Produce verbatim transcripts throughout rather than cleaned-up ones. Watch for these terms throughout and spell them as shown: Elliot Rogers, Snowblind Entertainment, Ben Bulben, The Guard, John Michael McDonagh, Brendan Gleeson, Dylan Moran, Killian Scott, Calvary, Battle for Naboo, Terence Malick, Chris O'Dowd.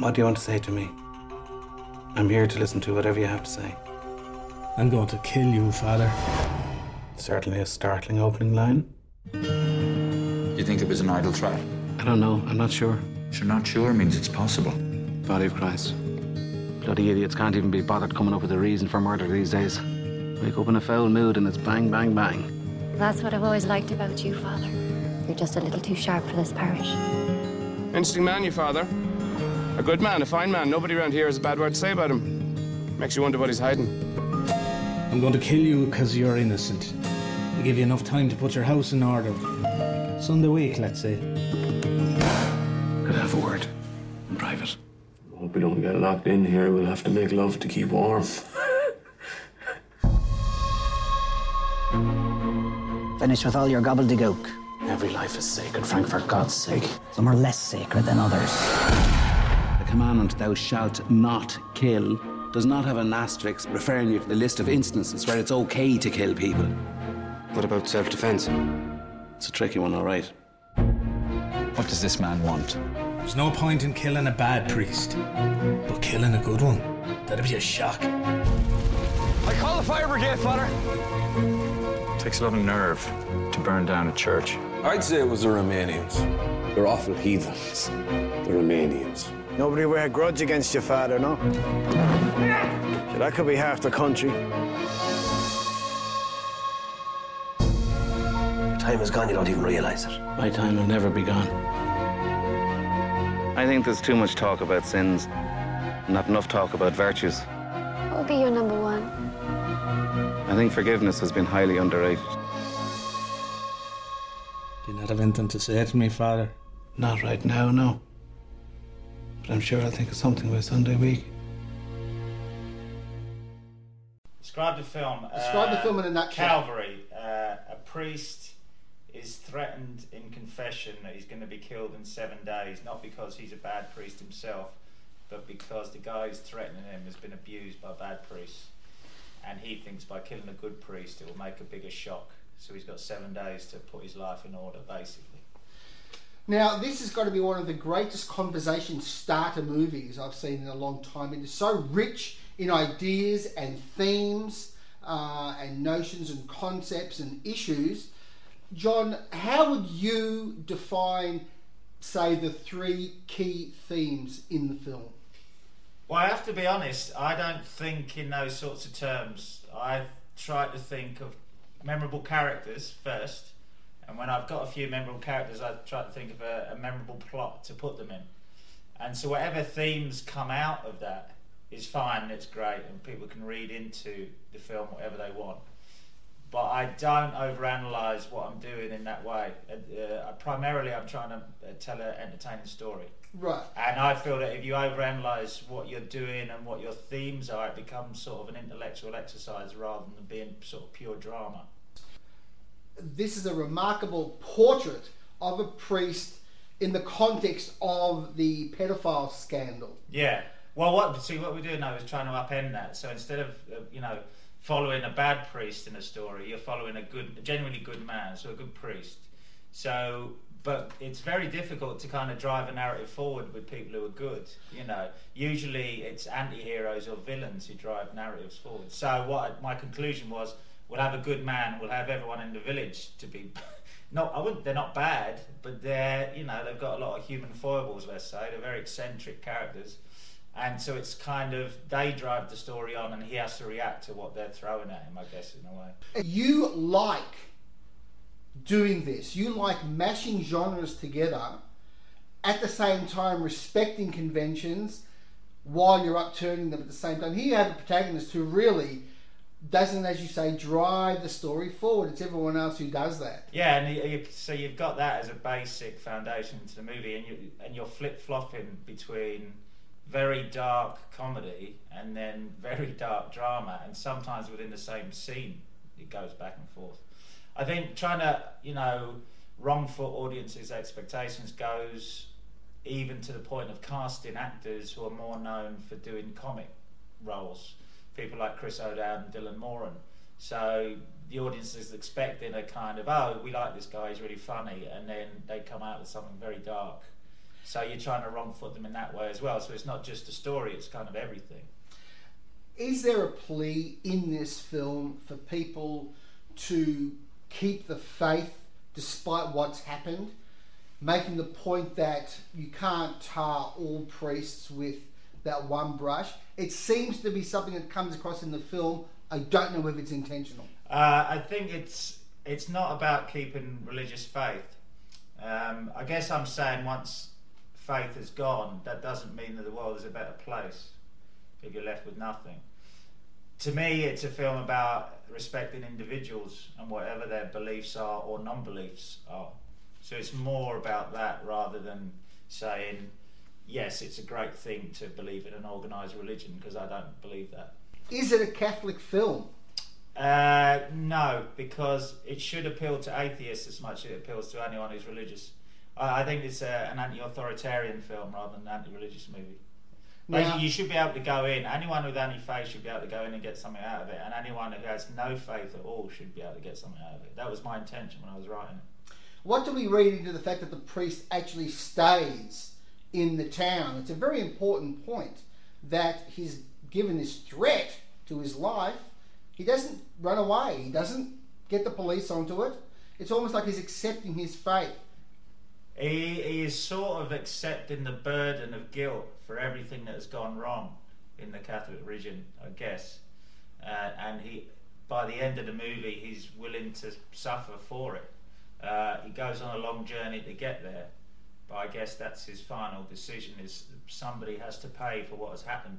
What do you want to say to me? I'm here to listen to whatever you have to say. I'm going to kill you, Father. Certainly a startling opening line. You think it was an idle trap? I don't know. I'm not sure. If you're not sure means it's possible. Body of Christ. Bloody idiots can't even be bothered coming up with a reason for murder these days. Wake up in a foul mood and it's bang, bang, bang. That's what I've always liked about you, Father. You're just a little too sharp for this parish. Interesting man, you, Father. A good man, a fine man. Nobody around here has a bad word to say about him. Makes you wonder what he's hiding. I'm going to kill you because you're innocent. I'll give you enough time to put your house in order. Sunday week, let's say. Could I have a word in private? I hope we don't get locked in here. We'll have to make love to keep warm. Finish with all your gobbledygook. Every life is sacred, Frank, for God's sake. Some are less sacred than others. The commandment, thou shalt not kill, does not have an asterisk referring you to the list of instances where it's okay to kill people. What about self-defense? It's a tricky one, all right. What does this man want? There's no point in killing a bad priest, but killing a good one, that'd be a shock. I call the fire brigade, Father. It takes a lot of nerve to burn down a church. I'd say it was the Romanians. They're awful heathens, the Romanians. Nobody wear a grudge against your father, no? So that could be half the country. Your time is gone, you don't even realise it. My time will never be gone. I think there's too much talk about sins, not enough talk about virtues. What would be your number one? I think forgiveness has been highly underrated. Do you not have anything to say to me, Father? Not right now, no. But I'm sure I'll think of something by Sunday week. Describe the film. Describe uh, the film in that Calvary. Uh, a priest is threatened in confession that he's going to be killed in seven days, not because he's a bad priest himself, but because the guy who's threatening him has been abused by bad priests. And he thinks by killing a good priest, it will make a bigger shock. So he's got seven days to put his life in order, basically. Now, this has got to be one of the greatest conversation starter movies I've seen in a long time. It is so rich in ideas and themes uh, and notions and concepts and issues. John, how would you define, say, the three key themes in the film? Well, I have to be honest, I don't think in those sorts of terms. I try to think of memorable characters first, and when I've got a few memorable characters, I try to think of a, a memorable plot to put them in. And so whatever themes come out of that is fine, it's great, and people can read into the film whatever they want. But I don't overanalyze what I'm doing in that way. Uh, primarily, I'm trying to tell an entertaining story. Right. And I feel that if you overanalyze what you're doing and what your themes are, it becomes sort of an intellectual exercise rather than being sort of pure drama. This is a remarkable portrait of a priest in the context of the pedophile scandal. Yeah. Well, what see what we're doing now is trying to upend that. So instead of uh, you know, following a bad priest in a story, you're following a good, a genuinely good man, so a good priest. So, but it's very difficult to kind of drive a narrative forward with people who are good, you know. Usually it's anti-heroes or villains who drive narratives forward. So what I, my conclusion was, we'll have a good man, we'll have everyone in the village to be, not, I wouldn't, they're not bad, but they're, you know, they've got a lot of human foibles, let's say. They're very eccentric characters. And so it's kind of, they drive the story on and he has to react to what they're throwing at him, I guess, in a way. You like doing this. You like mashing genres together, at the same time respecting conventions while you're upturning them at the same time. Here you have a protagonist who really doesn't, as you say, drive the story forward. It's everyone else who does that. Yeah, and you, you, so you've got that as a basic foundation to the movie, and, you, and you're flip-flopping between very dark comedy and then very dark drama, and sometimes within the same scene it goes back and forth. I think trying to, you know, wrong foot audiences' expectations goes even to the point of casting actors who are more known for doing comic roles, people like Chris O'Dowd and Dylan Moran. So the audience is expecting a kind of, oh, we like this guy, he's really funny, and then they come out with something very dark. So you're trying to wrong foot them in that way as well. So it's not just a story, it's kind of everything. Is there a plea in this film for people to keep the faith despite what's happened, making the point that you can't tar all priests with that one brush? It seems to be something that comes across in the film. I don't know if it's intentional. Uh, I think it's it's not about keeping religious faith. Um, I guess I'm saying once faith is gone, that doesn't mean that the world is a better place if you're left with nothing. To me, it's a film about respecting individuals and whatever their beliefs are or non-beliefs are. So it's more about that rather than saying, yes, it's a great thing to believe in an organised religion, because I don't believe that. Is it a Catholic film? Uh, no, because it should appeal to atheists as much as it appeals to anyone who's religious. I, I think it's a, an anti-authoritarian film rather than an anti-religious movie. Now, you, you should be able to go in, anyone with any faith should be able to go in and get something out of it, and anyone who has no faith at all should be able to get something out of it. That was my intention when I was writing it. What do we read into the fact that the priest actually stays in the town? It's a very important point that he's given this threat to his life. He doesn't run away, he doesn't get the police onto it. It's almost like he's accepting his fate. He, he is sort of accepting the burden of guilt for everything that has gone wrong in the Catholic religion, I guess. Uh, and he, by the end of the movie, he's willing to suffer for it. Uh, he goes on a long journey to get there, but I guess that's his final decision, is somebody has to pay for what has happened.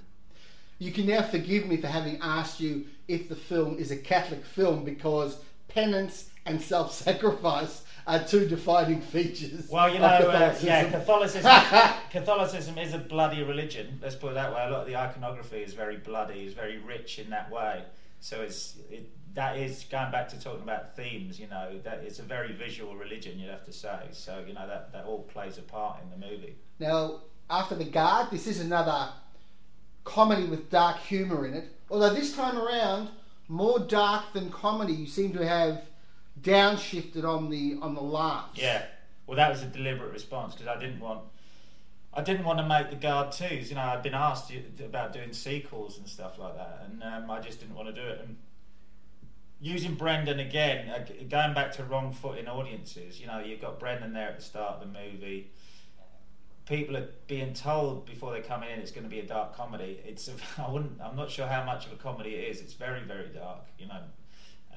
You can now forgive me for having asked you if the film is a Catholic film, because penance and self-sacrifice are two defining features. Well, you know, Catholicism. Uh, yeah, Catholicism, Catholicism is a bloody religion. Let's put it that way. A lot of the iconography is very bloody, is very rich in that way. So it's it, that is going back to talking about themes. You know, that it's a very visual religion, you'd have to say. So you know that that all plays a part in the movie. Now, after The Guard, this is another comedy with dark humour in it. Although this time around, more dark than comedy. You seem to have downshifted on the on the laughs. Yeah, well, that was a deliberate response, because I didn't want I didn't want to make The Guard twos. You know, I'd been asked about doing sequels and stuff like that, and um, I just didn't want to do it. And using Brendan again, going back to wrong footing audiences. You know, you've got Brendan there at the start of the movie. People are being told before they come in it's going to be a dark comedy. It's a, I wouldn't. I'm not sure how much of a comedy it is. It's very, very dark. You know.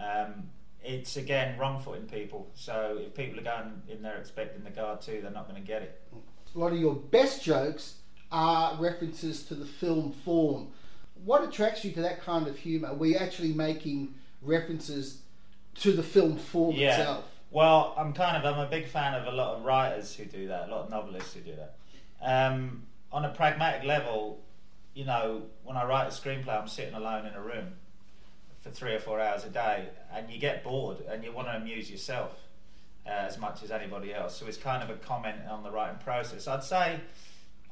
Um, It's again wrong footing people. So if people are going in there expecting The Guard too, they're not going to get it. A lot of your best jokes are references to the film form. What attracts you to that kind of humour? Were you actually making references to the film form yeah. itself? Well, I'm kind of I'm a big fan of a lot of writers who do that, a lot of novelists who do that. Um, on a pragmatic level, you know, when I write a screenplay, I'm sitting alone in a room for three or four hours a day, and you get bored and you want to amuse yourself uh, as much as anybody else. So it's kind of a comment on the writing process. I'd say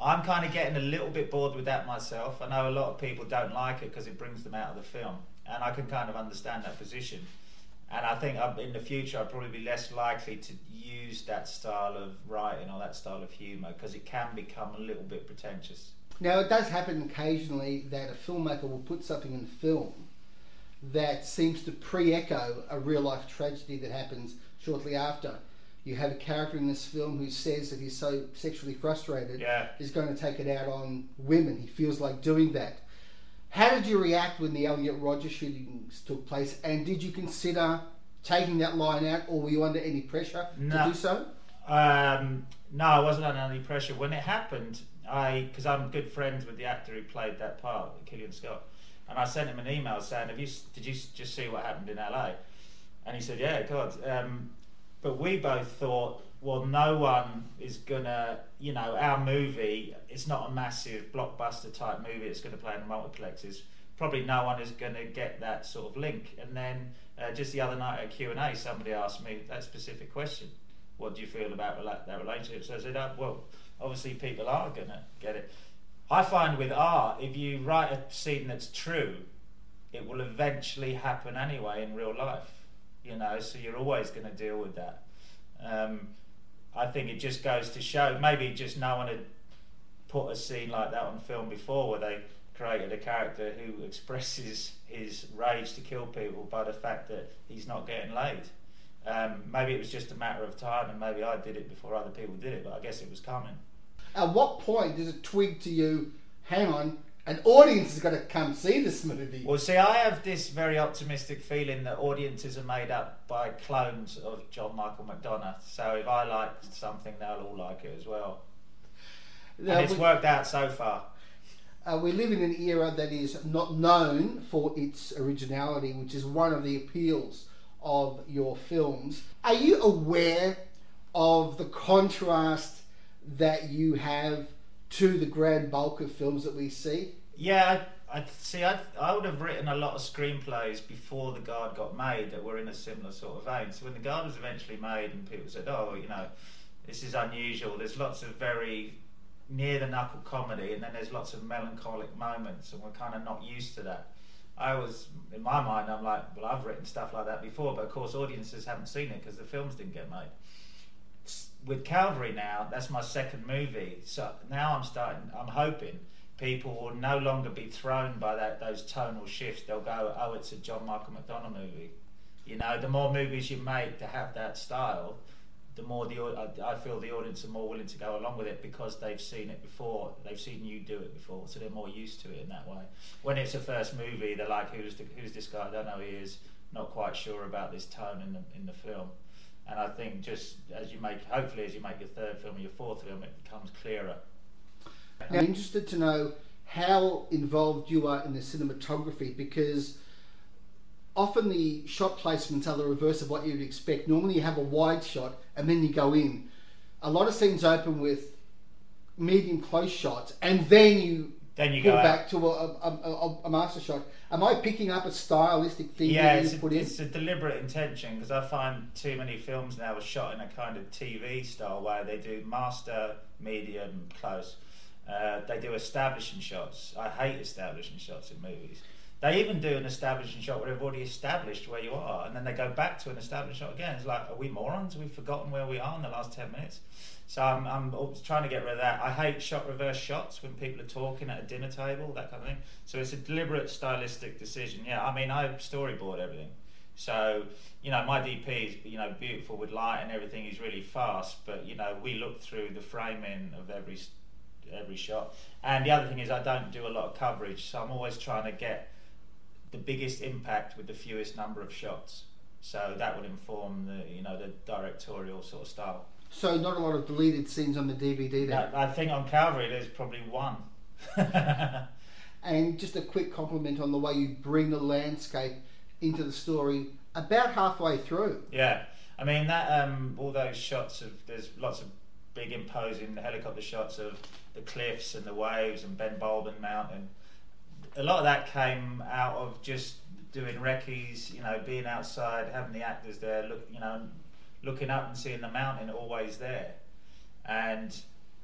I'm kind of getting a little bit bored with that myself. I know a lot of people don't like it because it brings them out of the film, and I can kind of understand that position. And I think I'm, in the future I'd probably be less likely to use that style of writing or that style of humour, because it can become a little bit pretentious. Now, it does happen occasionally that a filmmaker will put something in film that seems to pre-echo a real-life tragedy that happens shortly after. You have a character in this film who says that he's so sexually frustrated, yeah. he's going to take it out on women. He feels like doing that. How did you react when the Elliot Rogers shootings took place, and did you consider taking that line out, or were you under any pressure no. to do so? Um, no, I wasn't under any pressure. When it happened, I, because I'm good friends with the actor who played that part, Killian Scott, and I sent him an email saying, "Have you? Did you just see what happened in L A?" And he said, "Yeah, God." Um, but we both thought, well, no one is gonna, you know, our movie. It's not a massive blockbuster type movie. It's going to play in multiplexes. Probably no one is going to get that sort of link. And then uh, just the other night at Q and A, somebody asked me that specific question: "What do you feel about rela that relationship?" So I said, oh, "Well, obviously people are going to get it." I find with art, if you write a scene that's true, it will eventually happen anyway in real life, you know, so you're always going to deal with that. Um, I think it just goes to show, maybe just no one had put a scene like that on film before, where they created a character who expresses his rage to kill people by the fact that he's not getting laid. Um, maybe it was just a matter of time, and maybe I did it before other people did it, but I guess it was coming. At what point does it twig to you, hang on, an audience is going to come see this movie? Well, see, I have this very optimistic feeling that audiences are made up by clones of John Michael McDonagh, so if I like something, they'll all like it as well. Now, and it's we, worked out so far. Uh, we live in an era that is not known for its originality, which is one of the appeals of your films. Are you aware of the contrast that you have to the grand bulk of films that we see? Yeah, I, I see. I, I would have written a lot of screenplays before The Guard got made that were in a similar sort of vein. So when The Guard was eventually made and people said, oh, you know, this is unusual, there's lots of very near the knuckle comedy, and then there's lots of melancholic moments, and we're kind of not used to that. I was, in my mind, I'm like, well, I've written stuff like that before, but of course audiences haven't seen it because the films didn't get made. With Calvary now, that's my second movie, so now I'm starting, I'm hoping people will no longer be thrown by that those tonal shifts. They'll go, oh, it's a John Michael McDonagh movie. You know, the more movies you make to have that style, the more the I feel the audience are more willing to go along with it because they've seen it before, they've seen you do it before, so they're more used to it in that way. When it's a first movie, they're like, who's the, who's this guy? I don't know who he is. Not quite sure about this tone in the in the film. And I think just as you make, hopefully, as you make your third film or your fourth film, it becomes clearer. Now, I'm interested to know how involved you are in the cinematography, because often the shot placements are the reverse of what you'd expect. Normally you have a wide shot and then you go in. A lot of scenes open with medium close shots and then you, then you go back out to a, a, a, a master shot. Am I picking up a stylistic thing yeah, that you put in? Yeah, it's a deliberate intention, because I find too many films now are shot in a kind of T V style way. They do master, medium, close. Uh, they do establishing shots. I hate establishing shots in movies. They even do an establishing shot where they've already established where you are, and then they go back to an establishing shot again. It's like, are we morons? We've forgotten where we are in the last ten minutes. So I'm, I'm trying to get rid of that. I hate shot reverse shots when people are talking at a dinner table, that kind of thing. So it's a deliberate stylistic decision. Yeah, I mean, I storyboard everything. So, you know, my D P is, you know, beautiful with light and everything. He's really fast, but, you know, we look through the framing of every, every shot. And the other thing is I don't do a lot of coverage, so I'm always trying to get the biggest impact with the fewest number of shots. So that would inform the, you know, the directorial sort of style. So not a lot of deleted scenes on the D V D there? No, I think on Calvary there's probably one. And just a quick compliment on the way you bring the landscape into the story about halfway through. Yeah, I mean that, um, all those shots of, there's lots of big imposing helicopter shots of the cliffs and the waves and Ben Bulben Mountain. A lot of that came out of just doing recce's, you know, being outside, having the actors there, look, you know, looking up and seeing the mountain always there. And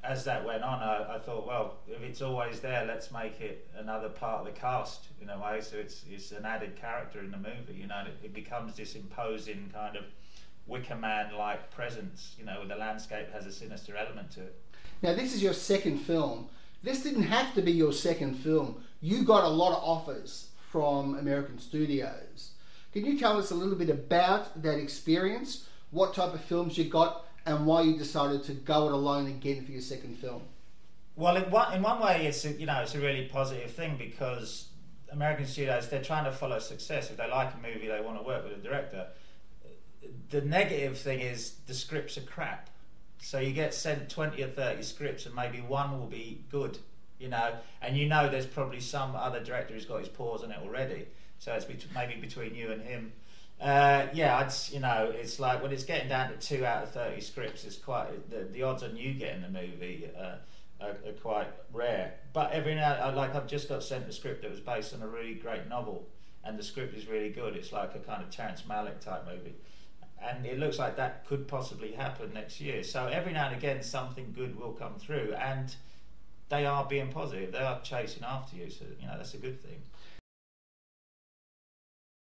as that went on, I, I thought, well, if it's always there, let's make it another part of the cast in a way. So it's it's an added character in the movie, you know. And it, it becomes this imposing kind of Wicker Man-like presence, you know, where the landscape has a sinister element to it. Now, this is your second film. This didn't have to be your second film. You got a lot of offers from American studios. Can you tell us a little bit about that experience, what type of films you got, and why you decided to go it alone again for your second film? Well, in one, in one way, it's a, you know, it's a really positive thing, because American studios, they're trying to follow success. If they like a movie, they want to work with a director. The negative thing is the scripts are crap. So you get sent twenty or thirty scripts and maybe one will be good, you know, and you know there's probably some other director who's got his paws on it already. So it's bet maybe between you and him. Uh, yeah, it's, you know, it's like when it's getting down to two out of thirty scripts, it's quite, the, the odds on you getting the movie uh, are, are quite rare. But every now, like I've just got sent a script that was based on a really great novel and the script is really good. It's like a kind of Terence Malick type movie. And it looks like that could possibly happen next year. So every now and again, something good will come through, and they are being positive. They are chasing after you, so you know that's a good thing.